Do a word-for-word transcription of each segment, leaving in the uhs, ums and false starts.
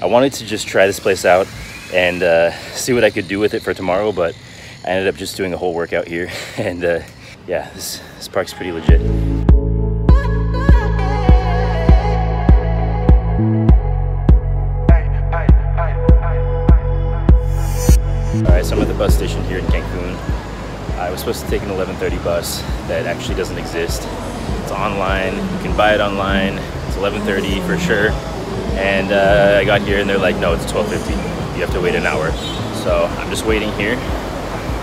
I wanted to just try this place out and uh, see what I could do with it for tomorrow, but I ended up just doing a whole workout here. And uh, yeah, this, this park's pretty legit. All right, so I'm at the bus station here in Cancun. I was supposed to take an eleven thirty bus that actually doesn't exist. It's online, you can buy it online. It's eleven thirty for sure. And uh, I got here and they're like, no, it's twelve fifty. You have to wait an hour. So I'm just waiting here,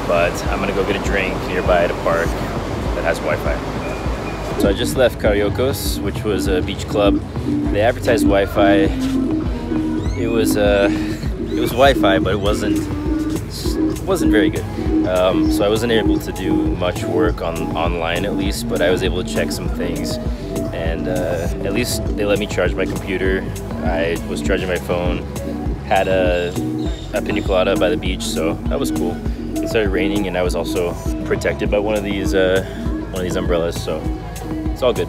but I'm gonna go get a drink nearby at a park that has Wi-Fi. So I just left Cariocos, which was a beach club. They advertised Wi-Fi. It was, uh, it was Wi-Fi, but it wasn't wasn't very good, um, so I wasn't able to do much work on online at least, but I was able to check some things, and uh, at least they let me charge my computer. I was charging my phone, had a, a piña colada by the beach, so that was cool. It started raining and I was also protected by one of these uh, one of these umbrellas, so it's all good.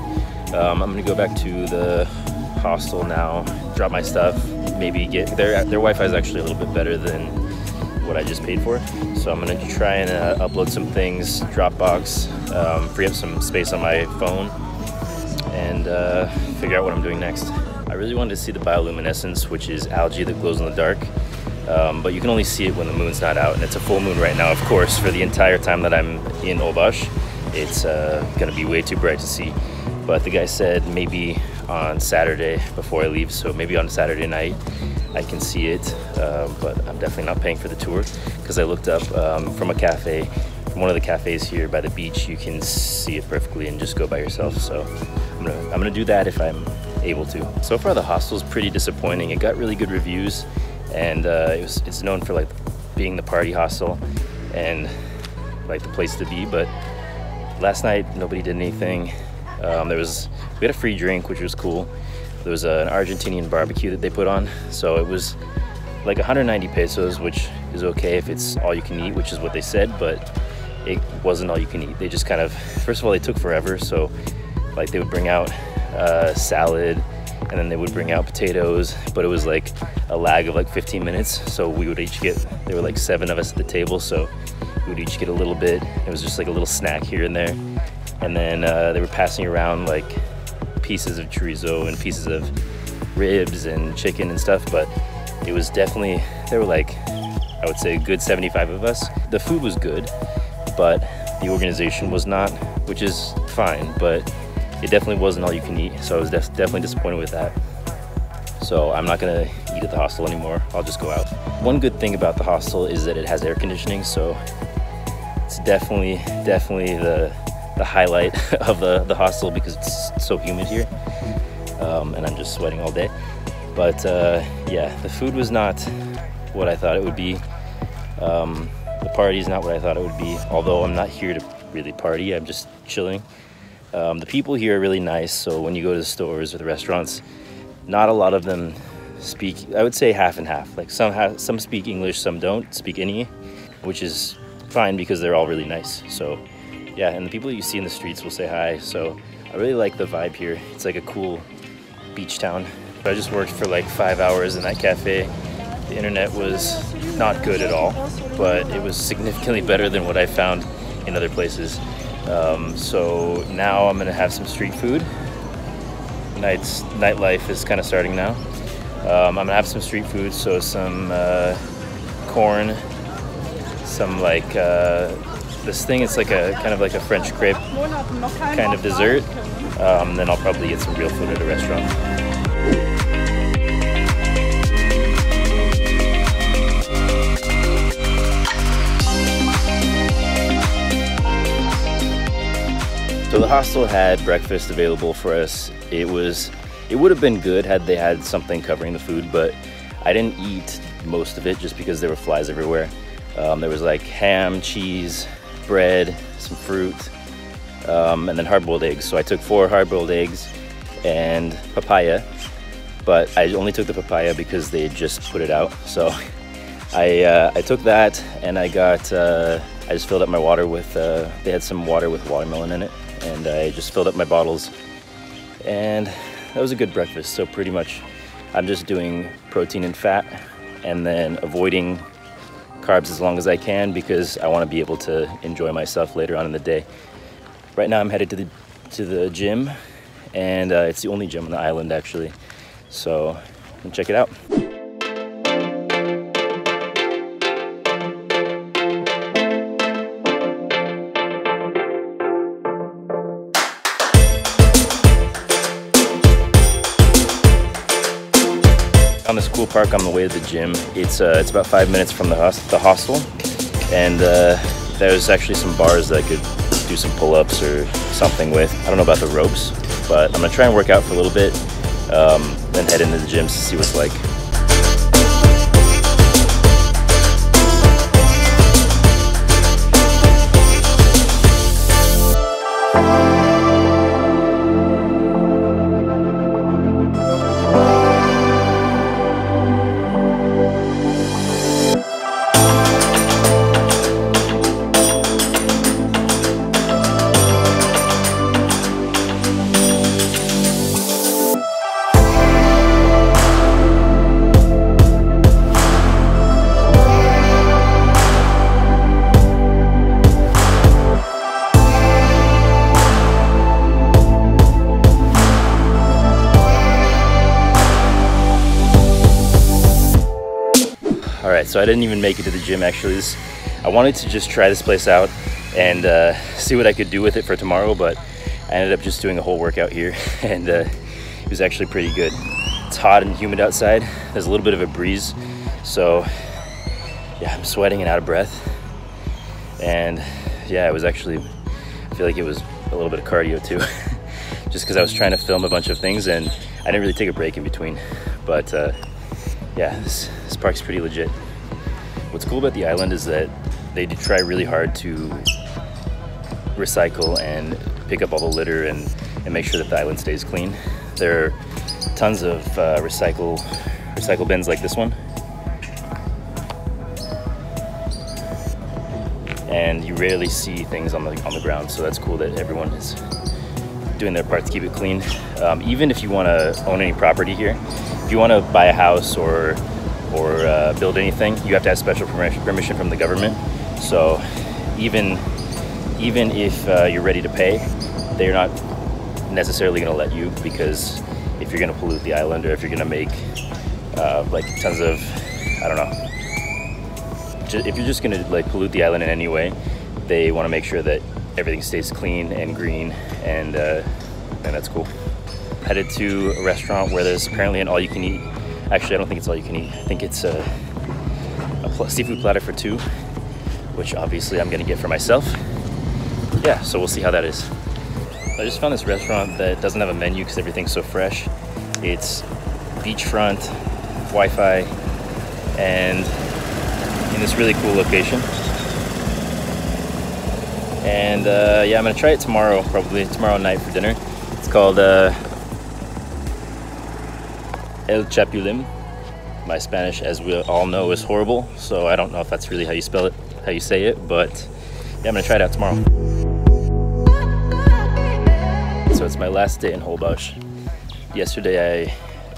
um, I'm gonna go back to the hostel now, drop my stuff, maybe get their, their Wi-Fi is actually a little bit better than what I just paid for. So I'm gonna try and uh, upload some things, Dropbox, um, free up some space on my phone, and uh, figure out what I'm doing next. I really wanted to see the bioluminescence, which is algae that glows in the dark, um, but you can only see it when the moon's not out, and it's a full moon right now, of course, for the entire time that I'm in Holbox. It's uh, gonna be way too bright to see, but the guy said maybe on Saturday before I leave, so maybe on Saturday night, I can see it, uh, but I'm definitely not paying for the tour because I looked up um, from a cafe, from one of the cafes here by the beach, you can see it perfectly and just go by yourself. So I'm gonna, I'm gonna do that if I'm able to. So far the hostel's pretty disappointing. It got really good reviews, and uh, it was, it's known for like being the party hostel and like the place to be, but last night nobody did anything. Um, there was, we had a free drink, which was cool. There was an Argentinian barbecue that they put on, so it was like one hundred ninety pesos, which is okay if it's all you can eat, which is what they said, but it wasn't all you can eat. They just kind of, first of all, they took forever, so like they would bring out uh, salad, and then they would bring out potatoes, but it was like a lag of like fifteen minutes, so we would each get, there were like seven of us at the table, so we would each get a little bit. It was just like a little snack here and there, and then uh, they were passing around like pieces of chorizo and pieces of ribs and chicken and stuff, but it was definitely, there were like, I would say a good seventy-five of us. The food was good, but the organization was not, which is fine, but it definitely wasn't all you can eat, so I was def definitely disappointed with that. So I'm not gonna eat at the hostel anymore, I'll just go out. One good thing about the hostel is that it has air conditioning, so it's definitely, definitely the the highlight of the, the hostel because it's so humid here, um, and I'm just sweating all day. But uh, yeah, the food was not what I thought it would be. Um, the party's not what I thought it would be, although I'm not here to really party, I'm just chilling. Um, the people here are really nice, so when you go to the stores or the restaurants, not a lot of them speak, I would say half and half. Like some, ha some speak English, some don't speak any, which is fine because they're all really nice. So. Yeah, and the people you see in the streets will say hi, so I really like the vibe here. It's like a cool beach town. I just worked for like five hours in that cafe. The internet was not good at all, but it was significantly better than what I found in other places. Um, so now I'm gonna have some street food. Night's, nightlife is kind of starting now. Um, I'm gonna have some street food, so some uh, corn, some like, uh, this thing, it's like a kind of like a French crepe kind of dessert. Um, then I'll probably get some real food at a restaurant. So the hostel had breakfast available for us. It was, it would have been good had they had something covering the food, but I didn't eat most of it just because there were flies everywhere. Um, there was like ham, cheese, bread, some fruit, um, and then hard-boiled eggs. So I took four hard-boiled eggs and papaya, but I only took the papaya because they had just put it out. So I, uh, I took that and I got, uh, I just filled up my water with, uh, they had some water with watermelon in it, and I just filled up my bottles. And that was a good breakfast, so pretty much I'm just doing protein and fat, and then avoiding carbs as long as I can, because I want to be able to enjoy myself later on in the day. Right now I'm headed to the to the gym, and uh, it's the only gym on the island actually, so I'm gonna check it out. Found this cool park on the way to the gym. It's uh, it's about five minutes from the host the hostel, and uh, there's actually some bars that I could do some pull-ups or something with. I don't know about the ropes, but I'm gonna try and work out for a little bit, um, then head into the gyms to see what's like. Alright, so I didn't even make it to the gym actually. This, I wanted to just try this place out and uh, see what I could do with it for tomorrow, but I ended up just doing a whole workout here, and uh, it was actually pretty good. It's hot and humid outside. There's a little bit of a breeze, so yeah, I'm sweating and out of breath. And yeah, it was actually, I feel like it was a little bit of cardio too, just because I was trying to film a bunch of things and I didn't really take a break in between, but uh, yeah, this, this park's pretty legit. What's cool about the island is that they do try really hard to recycle and pick up all the litter and, and make sure that the island stays clean. There are tons of uh, recycle, recycle bins like this one. And you rarely see things on the, on the ground, so that's cool that everyone is doing their part to keep it clean. Um, even if you want to own any property here, if you want to buy a house or or uh, build anything, you have to have special permission, permission from the government. So even even if uh, you're ready to pay, they're not necessarily going to let you, because if you're going to pollute the island, or if you're going to make uh, like tons of, I don't know, if you're just going to like pollute the island in any way, they want to make sure that everything stays clean and green, and uh, and that's cool. Headed to a restaurant where there's apparently an all-you-can-eat. Actually, I don't think it's all-you-can-eat. I think it's a, a pl seafood platter for two, which obviously I'm gonna get for myself. Yeah, so we'll see how that is. I just found this restaurant that doesn't have a menu because everything's so fresh. It's beachfront, Wi-Fi, and in this really cool location. And uh, yeah, I'm gonna try it tomorrow, probably tomorrow night for dinner. It's called uh, El Chapulín. My Spanish, as we all know, is horrible, so I don't know if that's really how you spell it, how you say it, but yeah, I'm gonna try it out tomorrow. So it's my last day in Holbox. Yesterday I,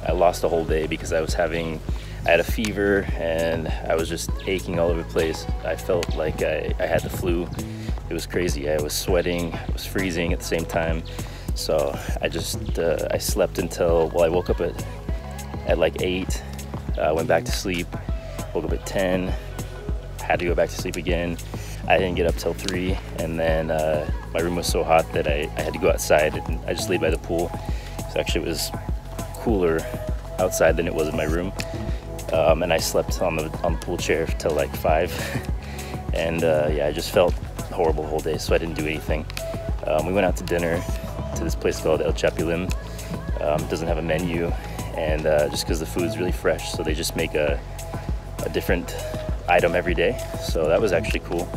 I lost a whole day because I was having, I had a fever and I was just aching all over the place. I felt like I, I had the flu. It was crazy. I was sweating, I was freezing at the same time. So I just, uh, I slept until, well, I woke up at at like eight, uh, went back to sleep, woke up at ten, had to go back to sleep again. I didn't get up till three, and then uh, my room was so hot that I, I had to go outside, and I just laid by the pool. So actually it was cooler outside than it was in my room. Um, and I slept on the, on the pool chair till like five. And uh, yeah, I just felt horrible the whole day, so I didn't do anything. Um, we went out to dinner to this place called El Chapulín. Um, it doesn't have a menu, and uh, just because the food's really fresh, so they just make a, a different item every day, so that was actually cool.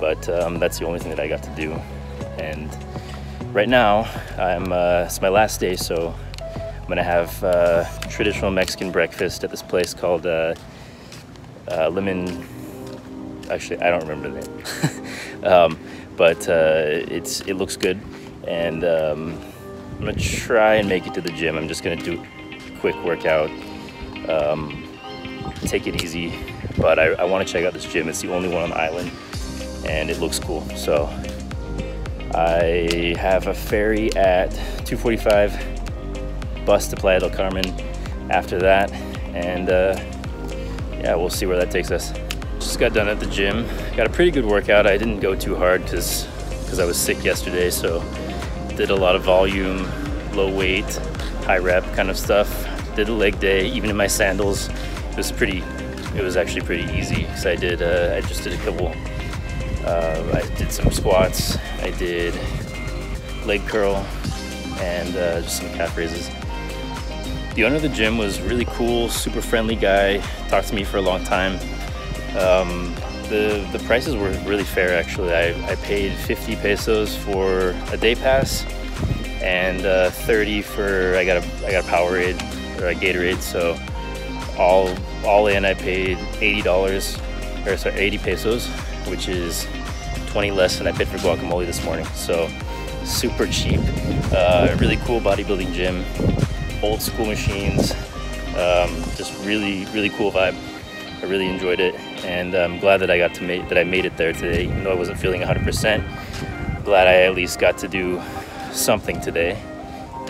But um, that's the only thing that I got to do, and right now I'm uh, it's my last day, so I'm gonna have uh, traditional Mexican breakfast at this place called uh, uh, Lemon. Actually, I don't remember the name, um, but uh, it's it looks good, and um, I'm gonna try and make it to the gym. I'm just gonna do quick workout, um, take it easy. But I, I want to check out this gym. It's the only one on the island and it looks cool. So I have a ferry at two forty-five, bus to Playa del Carmen after that, and uh, yeah, we'll see where that takes us. Just got done at the gym. Got a pretty good workout. I didn't go too hard because because I was sick yesterday, so did a lot of volume, low weight, high rep kind of stuff. Did a leg day, even in my sandals. It was pretty, it was actually pretty easy because I did, uh, I just did a couple, uh, I did some squats, I did leg curl, and uh, just some calf raises. The owner of the gym was really cool, super friendly guy, talked to me for a long time. Um, the, the prices were really fair actually. I, I paid fifty pesos for a day pass and uh, thirty for, I got a, I got a Powerade or a Gatorade, so all, all in I paid eighty dollars, or sorry, eighty pesos, which is twenty less than I paid for guacamole this morning. So super cheap, uh, really cool bodybuilding gym, old school machines, um, just really, really cool vibe. I really enjoyed it, and I'm glad that I got to make that I made it there today, even though I wasn't feeling one hundred percent. Glad I at least got to do something today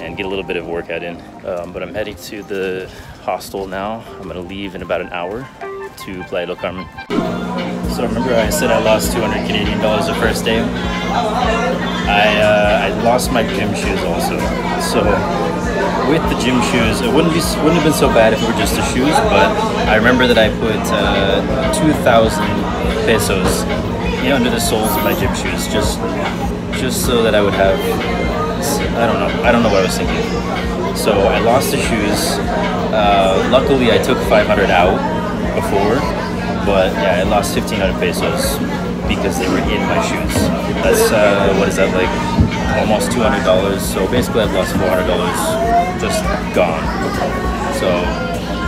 and get a little bit of workout in. Um, but I'm heading to the hostel now. I'm gonna leave in about an hour to Playa del Carmen. So remember I said I lost two hundred Canadian dollars the first day? I, uh, I lost my gym shoes also. So. With the gym shoes, it wouldn't be wouldn't have been so bad if it were just the shoes, but I remember that I put uh, two thousand pesos you know, under the soles of my gym shoes, just just so that I would have, I don't know, I don't know what I was thinking. So I lost the shoes. Uh, luckily, I took five hundred out before, but yeah, I lost fifteen hundred pesos because they were in my shoes. That's uh, what is that, like almost two hundred dollars. So basically, I've lost four hundred dollars. Just gone. So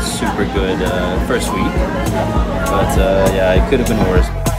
super good uh, first week, but uh, yeah, it could have been worse.